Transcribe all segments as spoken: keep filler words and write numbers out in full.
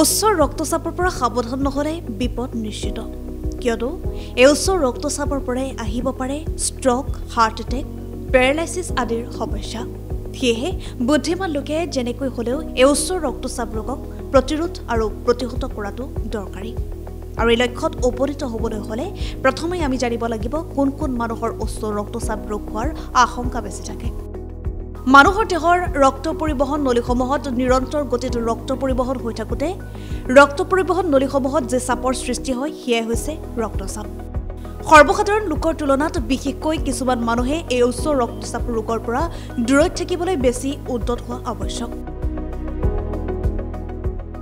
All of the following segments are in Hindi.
उच्च रक्तचापर पर सावधान नहले विपद निश्चित क्यों यह उच्च रक्तचापर पर आहिब पारे स्ट्रोक हार्ट एटेक पेरालाइसिस आदिर समस्या सेहे बुद्धिमान लोके जेनेक हलेओ यह उच्च रक्तचाप रोगक प्रतिरोध और प्रतिहत कराটো दरकारी और लक्ष्य उपनीत हबले हले प्रथमे आमी जानिब लागिब कोन कोन मानुहर उच्च रक्तचाप रोग होवार आशंका बेसि थाके। मानुहर देहर रक्त परिवहन नलीसमूहत निरंतर गतित रक्त परिवहन हो थाकोते रक्त परिवहन नलीसमूहत जे चापर सृष्टि है सेया होइसे रक्तचाप। सर्वसाधारण लोकर तुलनात विशेषको किछुमान मानुहे ए उच्च रक्तचाप रोगर परा दूरत थाकिबोले बेसि उद्यत होवा आवश्यक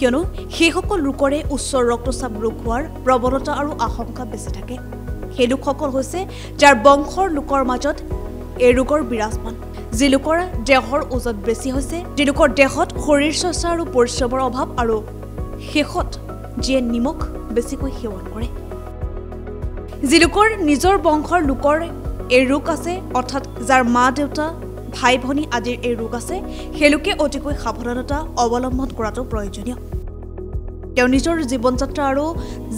कियनो सेई सकल लोकरे उच्च रक्तचाप रोग होवार प्रवणता और आशंका बेसि थाके। सेई लोकসকল হৈছে যাৰ বংশৰ লোকৰ মাজত এই रोगर विराजमान जी लोकर देहर ओजन बेसि जी लोकर देहत शरीर चर्चा और परिश्रम अभाव और शेषत जिये निमख बेसिक सेवन करे जी लोकर निजर वंशर लोकर ए रोग आसे अर्थात जार मा देउता भाई भनी आदिर ए रोग आसे हे लोके अतिक सावधानता अवलम्बन करातो प्रयोजनीय। निजर जीवन जात्रा और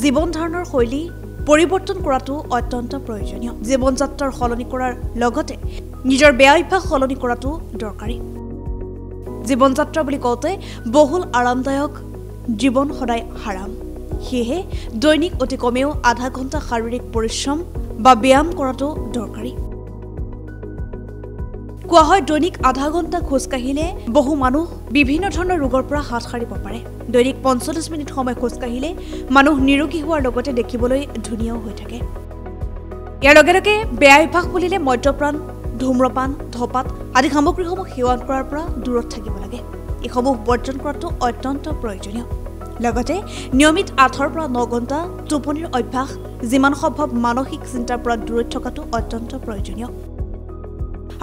जीवन धारणर शैली परिवर्तन करातो अत्यंत प्रयोजनीय। जीवन जात्रार सलनी करार लगते निजर बेया अभ्यास सलनी करातो दरकारी। जीवन जात्रा बुली कौते बहुल आरामदायक जीवन सदाय हाराम सेहे दैनिक अति कमेओ आधा घंटा शारीरिक परिश्रम बा ब्यायाम करातो दरकारी। कोवा हय दैनिक आधा घंटा खोज काढ़िले बहु मानुह विभिन्न धৰণৰ रोगर পৰা हात সাৰিব পাৰে। दैनिक পঞ্চল্লিছ মিনিট সময় খোজ কাঢ়িলে মানুহ নিৰোগী হোৱাৰ লগতে দেখিবলৈ ধুনীয়াও হৈ থাকে। ইয়াৰ লগে লগে বেয়া অভ্যাস বুলিলে মদ্যপান ধূম্ৰপান ধপাত আদি সামগ্ৰীসমূহ সেৱন কৰাৰ পৰা দূৰত থাকিব লাগে। এইসমূহ বৰ্জন কৰাটো অত্যন্ত প্ৰয়োজনীয়। লগতে নিয়মিত আঠৰ পৰা ন ঘণ্টা টোপনিৰ অভ্যাস যিমান সম্ভৱ মানসিক চিন্তাৰ পৰা দূৰত থকাটো অত্যন্ত প্ৰয়োজনীয়।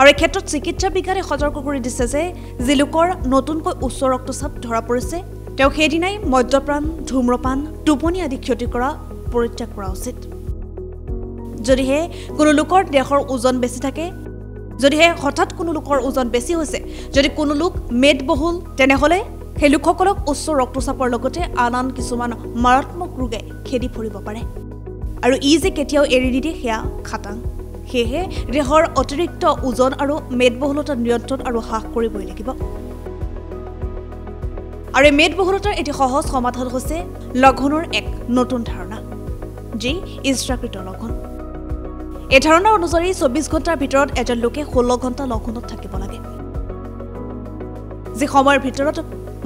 और एक क्षेत्र चिकित्सा विज्ञाने सतर्क कर दिसे जे जी लोकर नतुनको उच्च रक्तचाप धरा पड़े तेओ सेदिनाई मद्यपान धूम्रपान टुपनी आदि क्षति करा परित्याग करा उचित। जदिहे कोनो लोकर देहर ओजन बेसि थाके जदिहे हठात कोनो लोकर ओजन बेसि होइसे जदि कोनो लोक मेदबहुल तेनेहले हे लोकसकलक उच्च रक्तचापर लगते आन आन किछुमान मारात्मक रोगे खेदी फुरिब पारे और इ जे केतियाओ एरि निदिए सेया खाटाङ। सेहे देहर अतिरिक्त ओजन और मेदबहुलता नियंत्रण और ह्रास करबई लागिब और मेदबहुलतार एटी सहज समाधान होइसे लघुनर एक नतुन धारणा जी इच्छाकृत लघुन। ए धारणा अनुसारि चौबीस घंटार भितरत एजन लोके ষোল্ল घंटा लघुनत थाकिब लागे जी समयर भितरत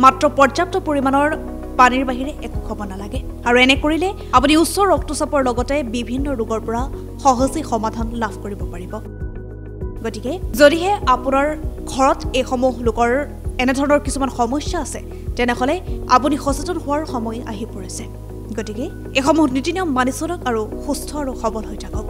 मात्र पर्याप्त परिमाणर पानीर बाहिरे एको खाब नालागे और एने करिले आपुनि उच्च रक्तचापर लगते विभिन्न रोगर परा सहजे समाधान लाभ करिब पारिब। गतिके जदिहे आपुनार घरत ए समूह लोकर एने धৰণৰ किछुमान समस्या আছে তেনেহলে আপুনি সচেতন হোৱাৰ সময় আহি পৰিছে। গতিকে এই সমূহ নীতি নিয়ম মানি চলক আৰু সুস্থ আৰু সবল হৈ থাকক।